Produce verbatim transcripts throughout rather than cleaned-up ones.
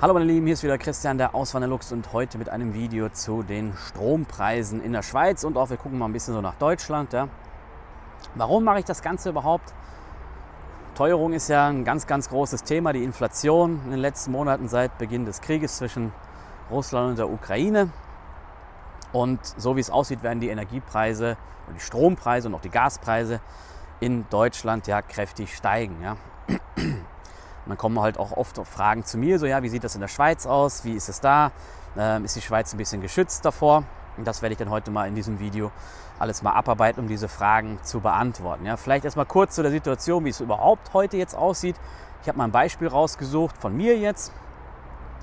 Hallo meine Lieben, hier ist wieder Christian der Auswanderluchs und heute mit einem Video zu den Strompreisen in der Schweiz und auch wir gucken mal ein bisschen so nach Deutschland. Ja. Warum mache ich das Ganze überhaupt? Teuerung ist ja ein ganz, ganz großes Thema, die Inflation in den letzten Monaten seit Beginn des Krieges zwischen Russland und der Ukraine. Und so wie es aussieht, werden die Energiepreise und die Strompreise und auch die Gaspreise in Deutschland ja kräftig steigen. Ja. Und dann kommen halt auch oft Fragen zu mir, so ja, wie sieht das in der Schweiz aus, wie ist es da, ähm, ist die Schweiz ein bisschen geschützt davor? Und das werde ich dann heute mal in diesem Video alles mal abarbeiten, um diese Fragen zu beantworten. Ja, vielleicht erstmal kurz zu der Situation, wie es überhaupt heute jetzt aussieht. Ich habe mal ein Beispiel rausgesucht von mir jetzt.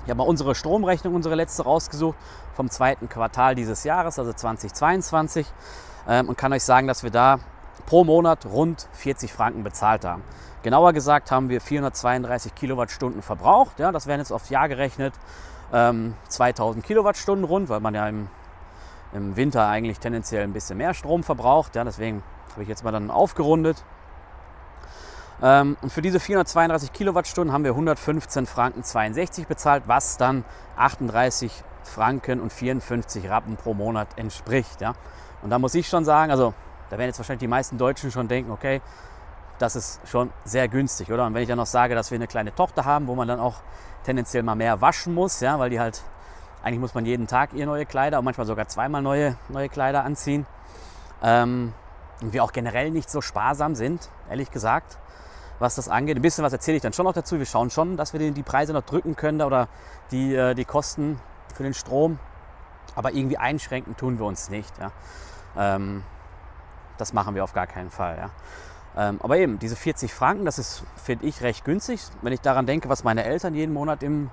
Ich habe mal unsere Stromrechnung, unsere letzte rausgesucht vom zweiten Quartal dieses Jahres, also zweitausendzweiundzwanzig, ähm, und kann euch sagen, dass wir da pro Monat rund vierzig Franken bezahlt haben. Genauer gesagt haben wir vierhundertzweiunddreißig Kilowattstunden verbraucht. Ja, das wären jetzt aufs Jahr gerechnet ähm, zweitausend Kilowattstunden rund, weil man ja im, im Winter eigentlich tendenziell ein bisschen mehr Strom verbraucht. Ja, deswegen habe ich jetzt mal dann aufgerundet. Ähm, und für diese vierhundertzweiunddreißig Kilowattstunden haben wir hundertfünfzehn Franken zweiundsechzig bezahlt, was dann achtunddreißig Franken und vierundfünfzig Rappen pro Monat entspricht. Ja. Und da muss ich schon sagen, also da werden jetzt wahrscheinlich die meisten Deutschen schon denken, okay, das ist schon sehr günstig, oder? Und wenn ich dann noch sage, dass wir eine kleine Tochter haben, wo man dann auch tendenziell mal mehr waschen muss, ja, weil die halt, eigentlich muss man jeden Tag ihr neue Kleider und manchmal sogar zweimal neue, neue Kleider anziehen. Ähm, und wir auch generell nicht so sparsam sind, ehrlich gesagt, was das angeht. Ein bisschen was erzähle ich dann schon noch dazu. Wir schauen schon, dass wir die, die Preise noch drücken können oder die, die Kosten für den Strom. Aber irgendwie einschränken tun wir uns nicht, ja. Ähm, Das machen wir auf gar keinen Fall. Ja. Ähm, aber eben, diese vierzig Franken, das ist, finde ich, recht günstig. Wenn ich daran denke, was meine Eltern jeden Monat im,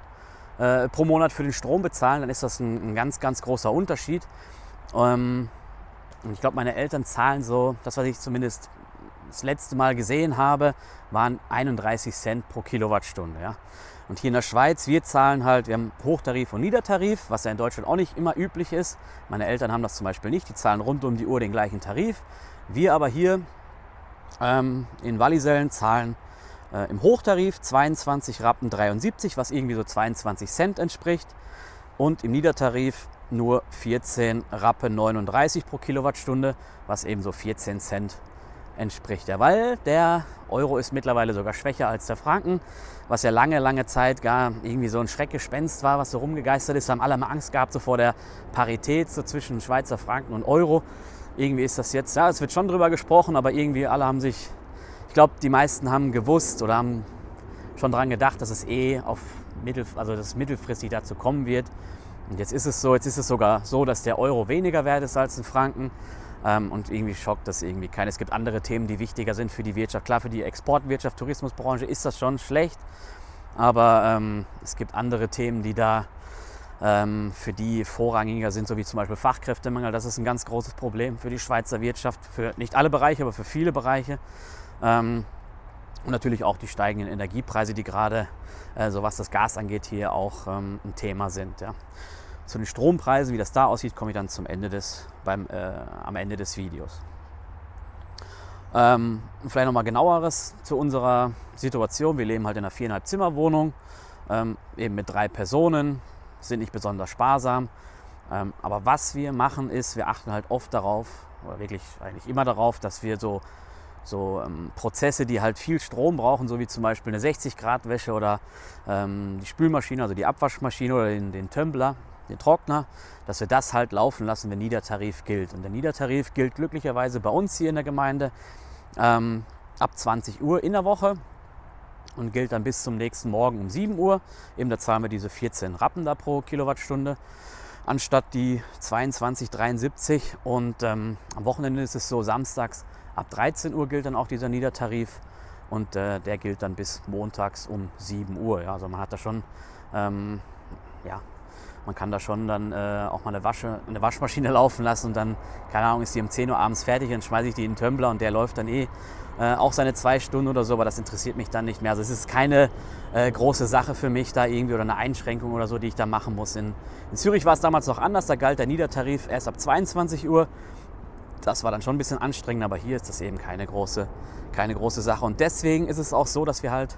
äh, pro Monat für den Strom bezahlen, dann ist das ein, ein ganz, ganz großer Unterschied. Ähm, ich glaube, meine Eltern zahlen so, das, was ich zumindest das letzte Mal gesehen habe, waren einunddreißig Cent pro Kilowattstunde. Ja. Und hier in der Schweiz, wir zahlen halt, wir haben Hochtarif und Niedertarif, was ja in Deutschland auch nicht immer üblich ist. Meine Eltern haben das zum Beispiel nicht, die zahlen rund um die Uhr den gleichen Tarif. Wir aber hier ähm, in Wallisellen zahlen äh, im Hochtarif zweiundzwanzig Rappen dreiundsiebzig, was irgendwie so zweiundzwanzig Cent entspricht. Und im Niedertarif nur vierzehn Rappen neununddreißig pro Kilowattstunde, was eben so vierzehn Cent entspricht. Ja, weil der Euro ist mittlerweile sogar schwächer als der Franken, was ja lange, lange Zeit gar irgendwie so ein Schreckgespenst war, was so rumgegeistert ist. Da haben alle mal Angst gehabt so vor der Parität so zwischen Schweizer Franken und Euro. Irgendwie ist das jetzt, ja, es wird schon drüber gesprochen, aber irgendwie alle haben sich, ich glaube, die meisten haben gewusst oder haben schon daran gedacht, dass es eh auf mittel, also dass mittelfristig dazu kommen wird. Und jetzt ist es so, jetzt ist es sogar so, dass der Euro weniger wert ist als ein Franken. Ähm, und irgendwie schockt das irgendwie keinen. Es gibt andere Themen, die wichtiger sind für die Wirtschaft. Klar, für die Exportwirtschaft, Tourismusbranche ist das schon schlecht, aber ähm, es gibt andere Themen, die da für die vorrangiger sind, so wie zum Beispiel Fachkräftemangel. Das ist ein ganz großes Problem für die Schweizer Wirtschaft, für nicht alle Bereiche, aber für viele Bereiche. Und natürlich auch die steigenden Energiepreise, die gerade, so was das Gas angeht, hier auch ein Thema sind. Zu den Strompreisen, wie das da aussieht, komme ich dann zum Ende des, beim, äh, am Ende des Videos. Ähm, vielleicht nochmal genaueres zu unserer Situation. Wir leben halt in einer viereinhalb Zimmer Wohnung, ähm, eben mit drei Personen. Sind nicht besonders sparsam, ähm, aber was wir machen ist, wir achten halt oft darauf, oder wirklich eigentlich immer darauf, dass wir so, so ähm, Prozesse, die halt viel Strom brauchen, so wie zum Beispiel eine sechzig Grad Wäsche oder ähm, die Spülmaschine, also die Abwaschmaschine oder den, den Tumbler, den Trockner, dass wir das halt laufen lassen, wenn Niedertarif gilt. Und der Niedertarif gilt glücklicherweise bei uns hier in der Gemeinde ähm, ab zwanzig Uhr in der Woche. Und gilt dann bis zum nächsten Morgen um sieben Uhr. Eben da zahlen wir diese vierzehn Rappen da pro Kilowattstunde anstatt die zweiundzwanzig Komma dreiundsiebzig. Und ähm, am Wochenende ist es so, samstags ab dreizehn Uhr gilt dann auch dieser Niedertarif. Und äh, der gilt dann bis montags um sieben Uhr. Ja, also man hat da schon, ähm, ja, man kann da schon dann äh, auch mal eine, Wasche, eine Waschmaschine laufen lassen. Und dann, keine Ahnung, ist die um zehn Uhr abends fertig. Dann schmeiße ich die in den Tumbler und der läuft dann eh. Äh, auch seine zwei Stunden oder so, aber das interessiert mich dann nicht mehr. Also es ist keine äh, große Sache für mich da irgendwie oder eine Einschränkung oder so, die ich da machen muss. In, in Zürich war es damals noch anders, da galt der Niedertarif erst ab zweiundzwanzig Uhr. Das war dann schon ein bisschen anstrengend, aber hier ist das eben keine große, keine große Sache. Und deswegen ist es auch so, dass wir halt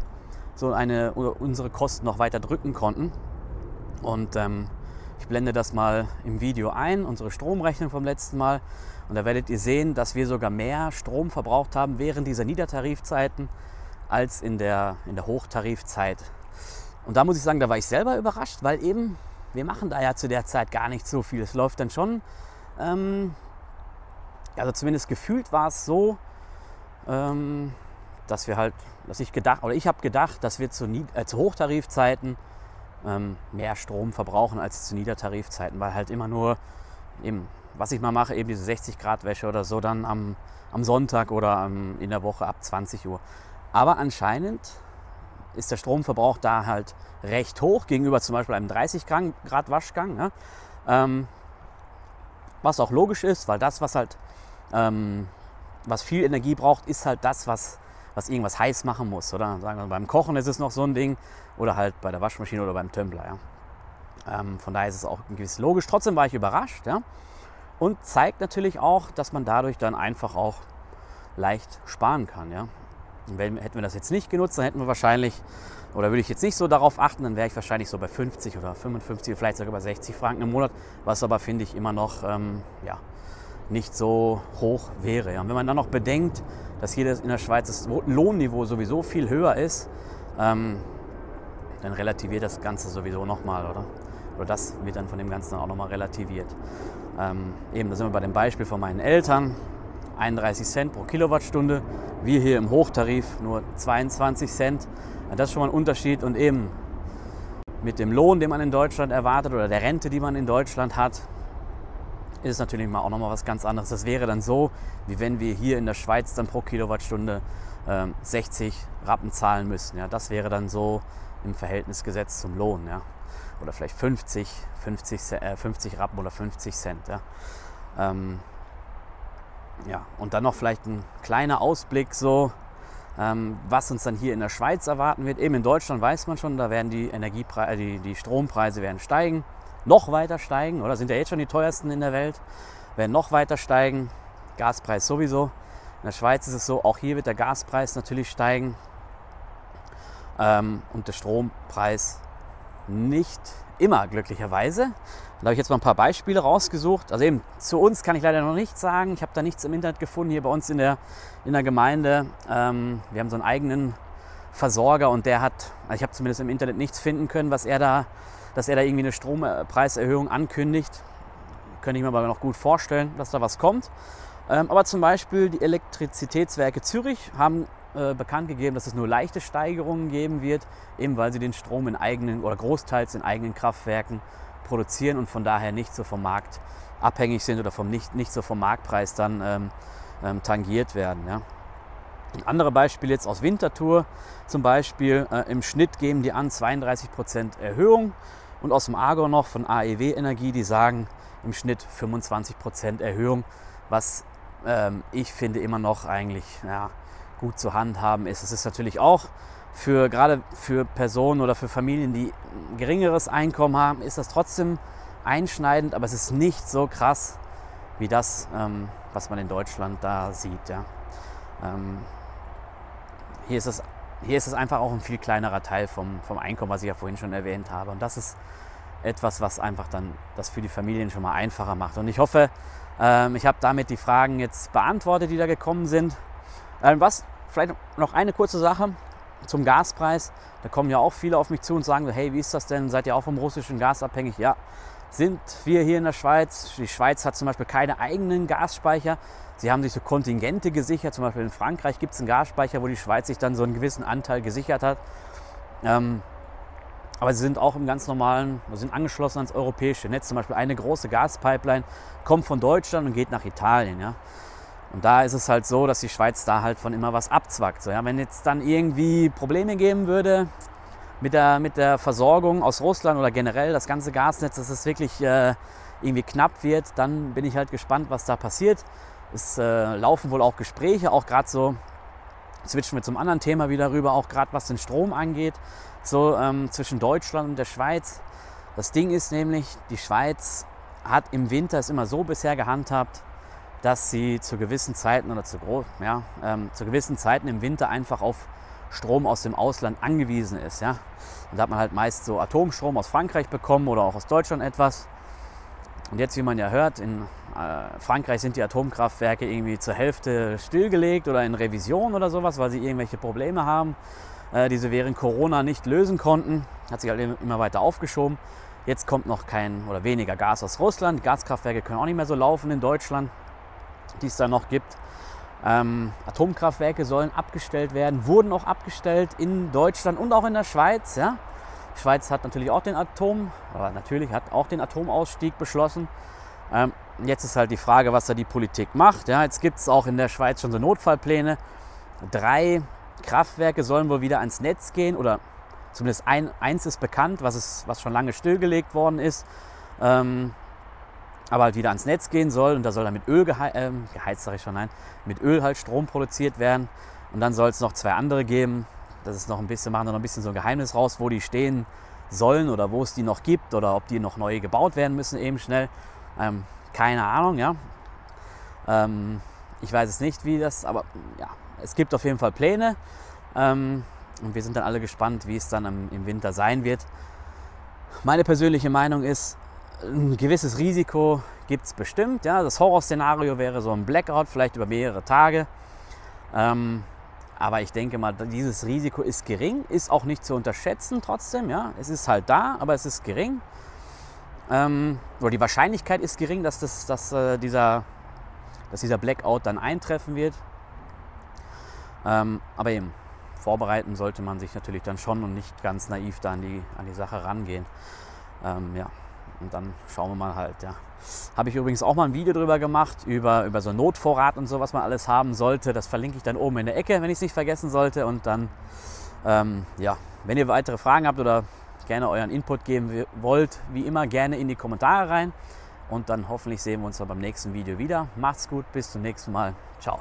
so eine, unsere Kosten noch weiter drücken konnten. Und ähm, ich blende das mal im Video ein, unsere Stromrechnung vom letzten Mal. Und da werdet ihr sehen, dass wir sogar mehr Strom verbraucht haben während dieser Niedertarifzeiten als in der, in der Hochtarifzeit. Und da muss ich sagen, da war ich selber überrascht, weil eben wir machen da ja zu der Zeit gar nicht so viel. Es läuft dann schon, ähm, also zumindest gefühlt war es so, ähm, dass wir halt, dass ich gedacht, oder ich habe gedacht, dass wir zu, äh, zu Hochtarifzeiten ähm, mehr Strom verbrauchen als zu Niedertarifzeiten, weil halt immer nur eben, was ich mal mache, eben diese sechzig Grad Wäsche oder so dann am, am Sonntag oder am, in der Woche ab zwanzig Uhr. Aber anscheinend ist der Stromverbrauch da halt recht hoch gegenüber zum Beispiel einem dreißig Grad Waschgang, ne? Ähm, was auch logisch ist, weil das, was halt ähm, was viel Energie braucht, ist halt das, was, was irgendwas heiß machen muss, oder? Sagen wir, beim Kochen ist es noch so ein Ding oder halt bei der Waschmaschine oder beim Tumbler. Ja? Ähm, von daher ist es auch gewiss logisch. Trotzdem war ich überrascht, ja? Und zeigt natürlich auch, dass man dadurch dann einfach auch leicht sparen kann, ja? Wenn, hätten wir das jetzt nicht genutzt, dann hätten wir wahrscheinlich, oder würde ich jetzt nicht so darauf achten, dann wäre ich wahrscheinlich so bei fünfzig oder fünfundfünfzig, vielleicht sogar bei sechzig Franken im Monat, was aber, finde ich, immer noch ähm, ja, nicht so hoch wäre. Ja. Und wenn man dann noch bedenkt, dass hier in der Schweiz das Lohnniveau sowieso viel höher ist, ähm, dann relativiert das Ganze sowieso nochmal, oder? Oder das wird dann von dem Ganzen auch nochmal relativiert. Ähm, eben, da sind wir bei dem Beispiel von meinen Eltern. einunddreißig Cent pro Kilowattstunde, wir hier im Hochtarif nur zweiundzwanzig Cent. Das ist schon mal ein Unterschied und eben mit dem Lohn, den man in Deutschland erwartet oder der Rente, die man in Deutschland hat, ist es natürlich mal auch nochmal was ganz anderes. Das wäre dann so, wie wenn wir hier in der Schweiz dann pro Kilowattstunde äh, sechzig Rappen zahlen müssten. Ja, das wäre dann so im Verhältnis gesetzt zum Lohn, ja. Oder vielleicht fünfzig, fünfzig, äh, fünfzig Rappen oder fünfzig Cent. Ja. Ähm, Ja, und dann noch vielleicht ein kleiner Ausblick, so, ähm, was uns dann hier in der Schweiz erwarten wird. Eben in Deutschland weiß man schon, da werden die, Energiepreise, die, die Strompreise werden steigen, noch weiter steigen, oder sind ja jetzt schon die teuersten in der Welt, werden noch weiter steigen, Gaspreis sowieso. In der Schweiz ist es so, auch hier wird der Gaspreis natürlich steigen ähm, und der Strompreis nicht immer, glücklicherweise. Da habe ich jetzt mal ein paar Beispiele rausgesucht. Also eben, zu uns kann ich leider noch nichts sagen. Ich habe da nichts im Internet gefunden, hier bei uns in der, in der Gemeinde. Ähm, wir haben so einen eigenen Versorger und der hat, also ich habe zumindest im Internet nichts finden können, was er da, dass er da irgendwie eine Strompreiserhöhung ankündigt. Könnte ich mir aber noch gut vorstellen, dass da was kommt. Ähm, aber zum Beispiel die Elektrizitätswerke Zürich haben äh, bekannt gegeben, dass es nur leichte Steigerungen geben wird, eben weil sie den Strom in eigenen oder großteils in eigenen Kraftwerken produzieren und von daher nicht so vom Markt abhängig sind oder vom nicht, nicht so vom Marktpreis dann ähm, ähm, tangiert werden. Ja. Ein anderes Beispiel jetzt aus Winterthur zum Beispiel, äh, im Schnitt geben die an zweiunddreißig Prozent Erhöhung und aus dem Aargau noch von A E W Energie, die sagen im Schnitt fünfundzwanzig Prozent Erhöhung, was ähm, ich finde immer noch eigentlich ja, gut zu handhaben ist. Es ist natürlich auch Für, gerade für Personen oder für Familien, die ein geringeres Einkommen haben, ist das trotzdem einschneidend, aber es ist nicht so krass wie das, ähm, was man in Deutschland da sieht. Ja. Ähm, hier ist es, hier ist es einfach auch ein viel kleinerer Teil vom, vom Einkommen, was ich ja vorhin schon erwähnt habe. Und das ist etwas, was einfach dann das für die Familien schon mal einfacher macht. Und ich hoffe, ähm, ich habe damit die Fragen jetzt beantwortet, die da gekommen sind. Ähm, was, vielleicht noch eine kurze Sache. Zum Gaspreis, da kommen ja auch viele auf mich zu und sagen, hey, wie ist das denn, seid ihr auch vom russischen Gas abhängig? Ja, sind wir hier in der Schweiz, die Schweiz hat zum Beispiel keine eigenen Gasspeicher, sie haben sich so Kontingente gesichert, zum Beispiel in Frankreich gibt es einen Gasspeicher, wo die Schweiz sich dann so einen gewissen Anteil gesichert hat, ähm, aber sie sind auch im ganz normalen, sind angeschlossen ans europäische Netz, zum Beispiel eine große Gaspipeline kommt von Deutschland und geht nach Italien, ja. Und da ist es halt so, dass die Schweiz da halt von immer was abzwackt. So, ja, wenn jetzt dann irgendwie Probleme geben würde mit der, mit der Versorgung aus Russland oder generell das ganze Gasnetz, dass es wirklich äh, irgendwie knapp wird, dann bin ich halt gespannt, was da passiert. Es äh, laufen wohl auch Gespräche, auch gerade so, switchen wir zum anderen Thema wieder rüber, auch gerade was den Strom angeht, so ähm, zwischen Deutschland und der Schweiz. Das Ding ist nämlich, die Schweiz hat im Winter es immer so bisher gehandhabt, dass sie zu gewissen Zeiten oder zu, groß, ja, ähm, zu gewissen Zeiten im Winter einfach auf Strom aus dem Ausland angewiesen ist. Ja? Und da hat man halt meist so Atomstrom aus Frankreich bekommen oder auch aus Deutschland etwas. Und jetzt, wie man ja hört, in äh, Frankreich sind die Atomkraftwerke irgendwie zur Hälfte stillgelegt oder in Revision oder sowas, weil sie irgendwelche Probleme haben, äh, die sie während Corona nicht lösen konnten. Hat sich halt immer weiter aufgeschoben. Jetzt kommt noch kein oder weniger Gas aus Russland. Die Gaskraftwerke können auch nicht mehr so laufen in Deutschland, die es da noch gibt. Ähm, Atomkraftwerke sollen abgestellt werden, wurden auch abgestellt in Deutschland und auch in der Schweiz. Ja? Die Schweiz hat natürlich auch den Atom, aber natürlich hat auch den Atomausstieg beschlossen. Ähm, jetzt ist halt die Frage, was da die Politik macht. Ja? Jetzt gibt es auch in der Schweiz schon so Notfallpläne. Drei Kraftwerke sollen wohl wieder ans Netz gehen oder zumindest ein, eins ist bekannt, was, ist, was schon lange stillgelegt worden ist. Ähm, aber halt wieder ans Netz gehen soll und da soll dann mit Öl gehe äh, geheizt, sage ich schon, nein, mit Öl halt Strom produziert werden und dann soll es noch zwei andere geben, das ist noch ein bisschen, machen da noch ein bisschen so ein Geheimnis raus, wo die stehen sollen oder wo es die noch gibt oder ob die noch neu gebaut werden müssen eben schnell, ähm, keine Ahnung, ja, ähm, ich weiß es nicht, wie das, aber ja, es gibt auf jeden Fall Pläne ähm, und wir sind dann alle gespannt, wie es dann im, im Winter sein wird. Meine persönliche Meinung ist, ein gewisses Risiko gibt es bestimmt. Ja. Das Horrorszenario wäre so ein Blackout, vielleicht über mehrere Tage. Ähm, aber ich denke mal, dieses Risiko ist gering, ist auch nicht zu unterschätzen trotzdem. Ja. Es ist halt da, aber es ist gering. Ähm, oder die Wahrscheinlichkeit ist gering, dass, das, dass, äh, dieser, dass dieser Blackout dann eintreffen wird. Ähm, aber eben, vorbereiten sollte man sich natürlich dann schon und nicht ganz naiv da an die, an die Sache rangehen. Ähm, ja. Und dann schauen wir mal halt, ja. Habe ich übrigens auch mal ein Video drüber gemacht, über, über so einen Notvorrat und so, was man alles haben sollte. Das verlinke ich dann oben in der Ecke, wenn ich es nicht vergessen sollte. Und dann, ähm, ja, wenn ihr weitere Fragen habt oder gerne euren Input geben wollt, wie immer gerne in die Kommentare rein. Und dann hoffentlich sehen wir uns dann beim nächsten Video wieder. Macht's gut, bis zum nächsten Mal. Ciao.